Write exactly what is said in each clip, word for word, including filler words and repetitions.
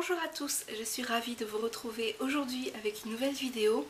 Bonjour à tous, je suis ravie de vous retrouver aujourd'hui avec une nouvelle vidéo.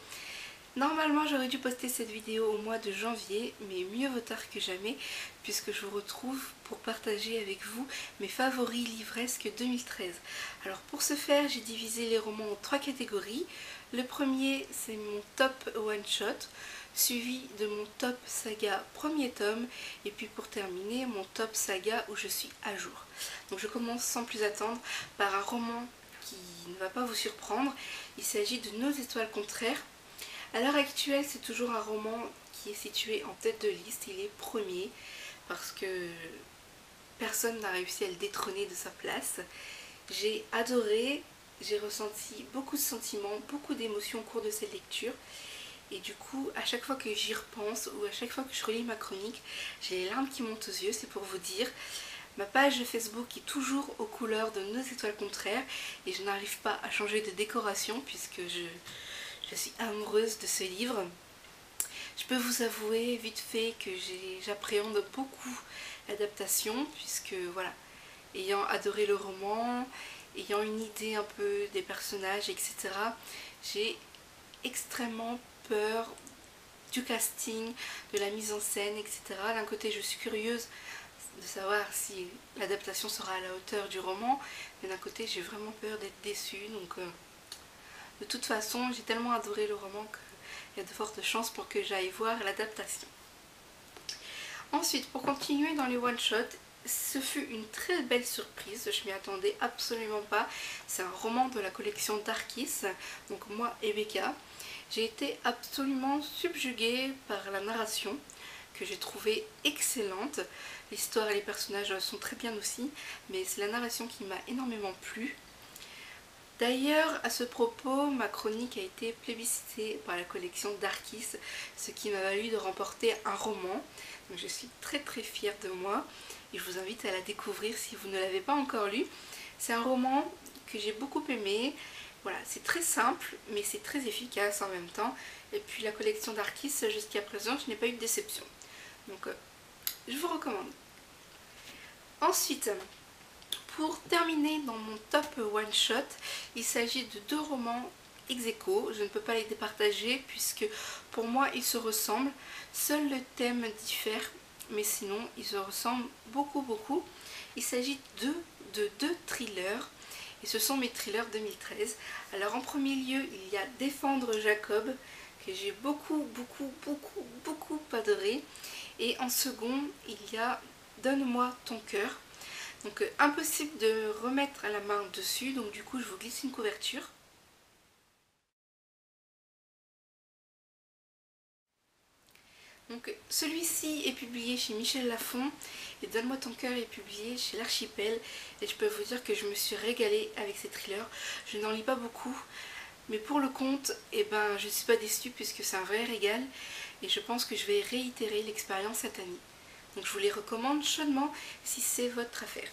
Normalement j'aurais dû poster cette vidéo au mois de janvier, mais mieux vaut tard que jamais puisque je vous retrouve pour partager avec vous mes favoris livresques deux mille treize. Alors pour ce faire, j'ai divisé les romans en trois catégories. Le premier, c'est mon top one shot, suivi de mon top saga premier tome, et puis pour terminer, mon top saga où je suis à jour. Donc je commence sans plus attendre par un roman qui ne va pas vous surprendre. Il s'agit de Nos étoiles contraires. À l'heure actuelle, c'est toujours un roman qui est situé en tête de liste, il est premier, parce que personne n'a réussi à le détrôner de sa place. J'ai adoré, j'ai ressenti beaucoup de sentiments, beaucoup d'émotions au cours de cette lecture, et du coup, à chaque fois que j'y repense, ou à chaque fois que je relis ma chronique, j'ai les larmes qui montent aux yeux, c'est pour vous dire. Ma page Facebook est toujours aux couleurs de Nos étoiles contraires, et je n'arrive pas à changer de décoration, puisque je... Je suis amoureuse de ce livre. Je peux vous avouer vite fait que j'appréhende beaucoup l'adaptation, puisque voilà, ayant adoré le roman, ayant une idée un peu des personnages, et cetera, j'ai extrêmement peur du casting, de la mise en scène, et cetera. D'un côté, je suis curieuse de savoir si l'adaptation sera à la hauteur du roman, mais d'un côté, j'ai vraiment peur d'être déçue, donc... Euh, De toute façon, j'ai tellement adoré le roman qu'il y a de fortes chances pour que j'aille voir l'adaptation. Ensuite, pour continuer dans les one-shots, ce fut une très belle surprise, je m'y attendais absolument pas. C'est un roman de la collection Darkis, donc Moi et Becca. J'ai été absolument subjuguée par la narration, que j'ai trouvée excellente. L'histoire et les personnages sont très bien aussi, mais c'est la narration qui m'a énormément plu. D'ailleurs, à ce propos, ma chronique a été plébiscitée par la collection Darkis, ce qui m'a valu de remporter un roman. Donc je suis très très fière de moi et je vous invite à la découvrir si vous ne l'avez pas encore lu. C'est un roman que j'ai beaucoup aimé. Voilà, c'est très simple mais c'est très efficace en même temps. Et puis la collection Darkis, jusqu'à présent, je n'ai pas eu de déception. Donc euh, je vous recommande. Ensuite... Pour terminer dans mon top one shot, il s'agit de deux romans ex aequo. Je ne peux pas les départager puisque pour moi ils se ressemblent. Seul le thème diffère, mais sinon ils se ressemblent beaucoup beaucoup. Il s'agit de, de deux thrillers et ce sont mes thrillers deux mille treize. Alors en premier lieu, il y a Défendre Jacob que j'ai beaucoup beaucoup beaucoup beaucoup adoré, et en second il y a Donne-moi ton cœur. Donc euh, impossible de remettre la main dessus, donc du coup je vous glisse une couverture. Donc celui-ci est publié chez Michel Lafon et Donne-moi ton cœur est publié chez L'Archipel, et je peux vous dire que je me suis régalée avec ces thrillers. Je n'en lis pas beaucoup, mais pour le compte, eh ben, je ne suis pas déçue puisque c'est un vrai régal et je pense que je vais réitérer l'expérience cette année. Donc je vous les recommande chaudement si c'est votre affaire.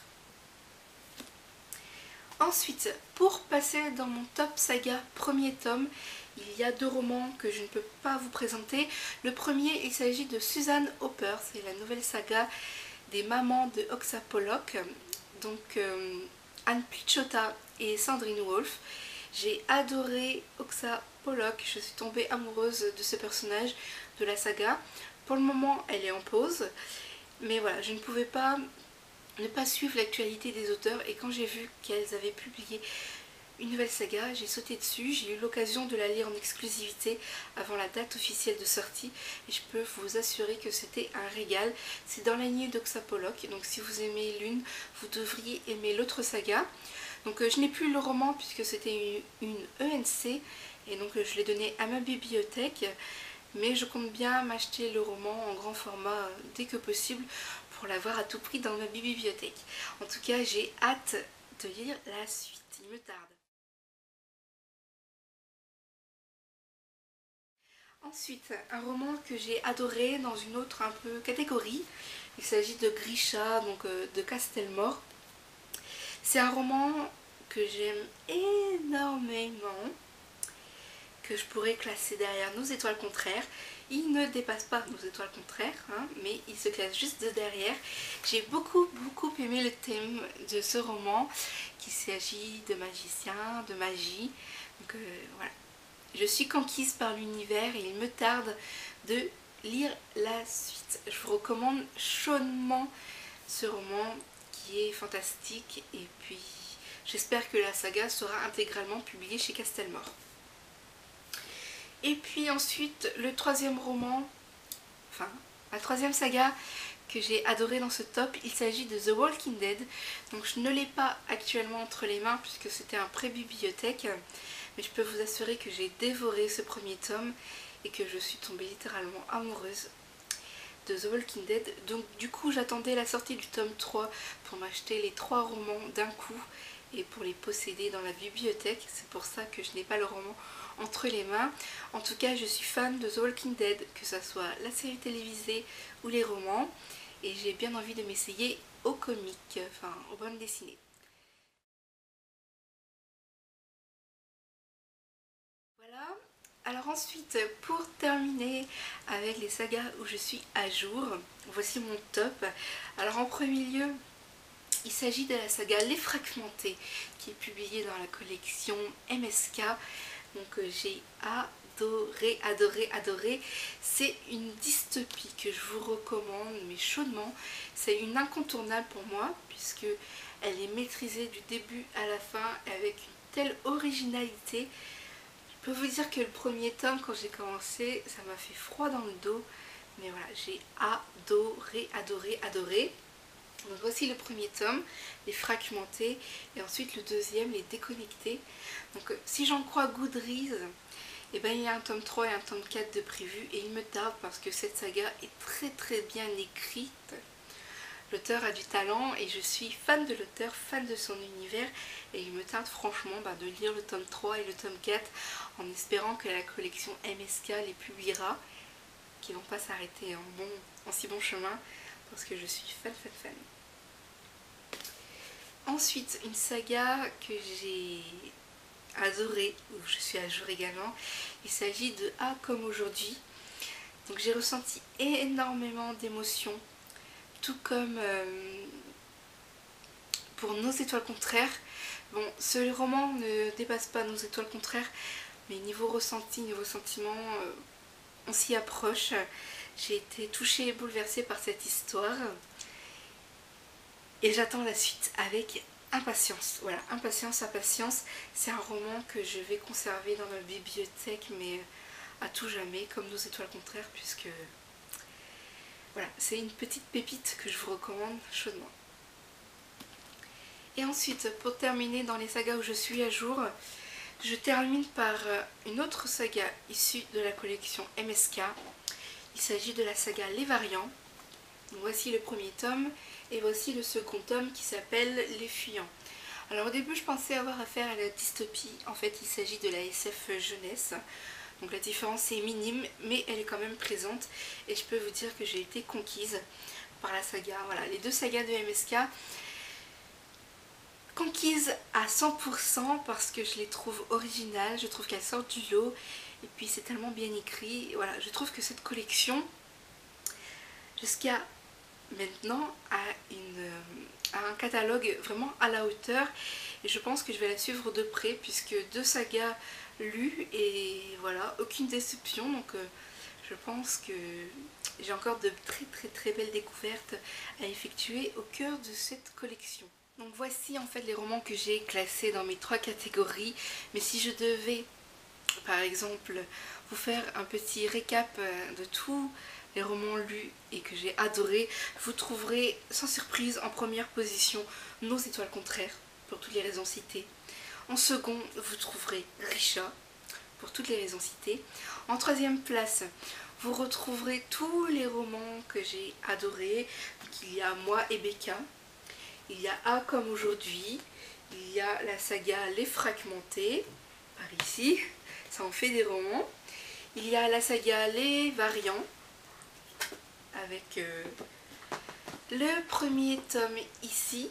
Ensuite, pour passer dans mon top saga premier tome, il y a deux romans que je ne peux pas vous présenter. Le premier, il s'agit de Susan Hopper, c'est la nouvelle saga des mamans de Oksa Pollock, donc euh, Anne Plichota et Cendrine Wolf. J'ai adoré Oksa Pollock, je suis tombée amoureuse de ce personnage de la saga. Pour le moment, elle est en pause. Mais voilà, je ne pouvais pas ne pas suivre l'actualité des auteurs, et quand j'ai vu qu'elles avaient publié une nouvelle saga, j'ai sauté dessus, j'ai eu l'occasion de la lire en exclusivité avant la date officielle de sortie, et je peux vous assurer que c'était un régal. C'est dans la lignée d'Oksa Pollock, donc si vous aimez l'une, vous devriez aimer l'autre saga. Donc euh, je n'ai plus le roman puisque c'était une, une E N C, et donc euh, je l'ai donné à ma bibliothèque. Mais je compte bien m'acheter le roman en grand format dès que possible pour l'avoir à tout prix dans ma bibliothèque. En tout cas, j'ai hâte de lire la suite, il me tarde. Ensuite, un roman que j'ai adoré dans une autre un peu catégorie. Il s'agit de Grisha, donc de Castelmore. C'est un roman que j'aime énormément, que je pourrais classer derrière Nos étoiles contraires. Il ne dépasse pas Nos étoiles contraires, hein, mais il se classe juste de derrière. J'ai beaucoup beaucoup aimé le thème de ce roman, qu'il s'agit de magiciens, de magie. Donc euh, voilà, je suis conquise par l'univers et il me tarde de lire la suite. Je vous recommande chaudement ce roman qui est fantastique, et puis j'espère que la saga sera intégralement publiée chez Castelmore. Et puis ensuite le troisième roman, enfin la troisième saga que j'ai adoré dans ce top, il s'agit de The Walking Dead. Donc je ne l'ai pas actuellement entre les mains puisque c'était un pré-bibliothèque, mais je peux vous assurer que j'ai dévoré ce premier tome et que je suis tombée littéralement amoureuse de The Walking Dead. Donc du coup j'attendais la sortie du tome trois pour m'acheter les trois romans d'un coup et pour les posséder dans la bibliothèque. C'est pour ça que je n'ai pas le roman entre les mains. En tout cas je suis fan de The Walking Dead, que ce soit la série télévisée ou les romans, et j'ai bien envie de m'essayer aux comics, enfin aux bandes dessinées. Voilà, alors ensuite pour terminer avec les sagas où je suis à jour, voici mon top. Alors en premier lieu, il s'agit de la saga Les Fragmentés qui est publiée dans la collection M S K. Donc euh, j'ai adoré, adoré, adoré. C'est une dystopie que je vous recommande, mais chaudement. C'est une incontournable pour moi, puisque elle est maîtrisée du début à la fin avec une telle originalité. Je peux vous dire que le premier tome, quand j'ai commencé, ça m'a fait froid dans le dos. Mais voilà, j'ai adoré, adoré, adoré. Donc voici le premier tome, Les Fragmentés, et ensuite le deuxième, Les Déconnectés. Donc si j'en crois Goodreads, eh ben, il y a un tome trois et un tome quatre de prévu, et il me tarde parce que cette saga est très très bien écrite. L'auteur a du talent et je suis fan de l'auteur, fan de son univers, et il me tarde franchement bah, de lire le tome trois et le tome quatre en espérant que la collection M S K les publiera, qui ne vont pas s'arrêter en, bon, en si bon chemin, parce que je suis fan fan fan. Ensuite, une saga que j'ai adorée, où je suis à jour également, il s'agit de A comme aujourd'hui. Donc j'ai ressenti énormément d'émotions, tout comme euh, pour Nos étoiles contraires. Bon, ce roman ne dépasse pas Nos étoiles contraires, mais niveau ressenti, niveau sentiment, euh, on s'y approche. J'ai été touchée et bouleversée par cette histoire, et j'attends la suite avec impatience. Voilà, impatience, impatience. C'est un roman que je vais conserver dans ma bibliothèque, mais à tout jamais, comme Nos étoiles contraires, puisque voilà, c'est une petite pépite que je vous recommande chaudement. Et ensuite, pour terminer dans les sagas où je suis à jour, je termine par une autre saga issue de la collection M S K. Il s'agit de la saga Les Variants. Donc voici le premier tome et voici le second tome qui s'appelle Les Fuyants. Alors au début je pensais avoir affaire à la dystopie, en fait il s'agit de la S F jeunesse. Donc la différence est minime mais elle est quand même présente, et je peux vous dire que j'ai été conquise par la saga. Voilà, les deux sagas de M S K, conquise à cent pour cent parce que je les trouve originales, je trouve qu'elles sortent du lot. Et puis c'est tellement bien écrit, voilà, je trouve que cette collection, jusqu'à maintenant, a, une, a un catalogue vraiment à la hauteur, et je pense que je vais la suivre de près, puisque deux sagas lues, et voilà, aucune déception, donc euh, je pense que j'ai encore de très très très belles découvertes à effectuer au cœur de cette collection. Donc voici en fait les romans que j'ai classés dans mes trois catégories, mais si je devais par exemple vous faire un petit récap de tous les romans lus et que j'ai adoré, vous trouverez sans surprise en première position Nos étoiles contraires pour toutes les raisons citées. En second, vous trouverez Grisha pour toutes les raisons citées. En troisième place, vous retrouverez tous les romans que j'ai adorés. Donc, il y a Moi et Becca, il y a A comme aujourd'hui, il y a la saga Les Fragmentés, par ici, ça en fait des romans. Il y a la saga Les Variants, avec euh, le premier tome ici,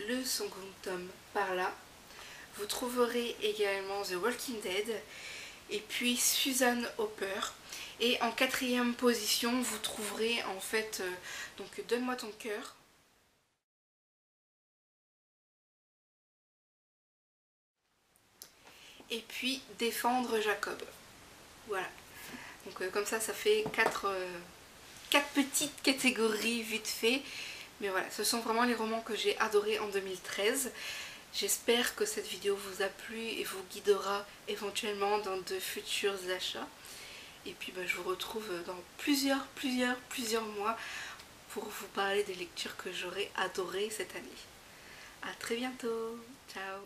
le second tome par là. Vous trouverez également The Walking Dead, et puis Susan Hopper. Et en quatrième position, vous trouverez en fait euh, donc Donne-moi ton cœur. Et puis Défendre Jacob. Voilà. Donc euh, comme ça, ça fait quatre, euh, quatre petites catégories vite fait. Mais voilà, ce sont vraiment les romans que j'ai adorés en deux mille treize. J'espère que cette vidéo vous a plu et vous guidera éventuellement dans de futurs achats. Et puis bah, je vous retrouve dans plusieurs, plusieurs, plusieurs mois pour vous parler des lectures que j'aurai adorées cette année. A très bientôt. Ciao.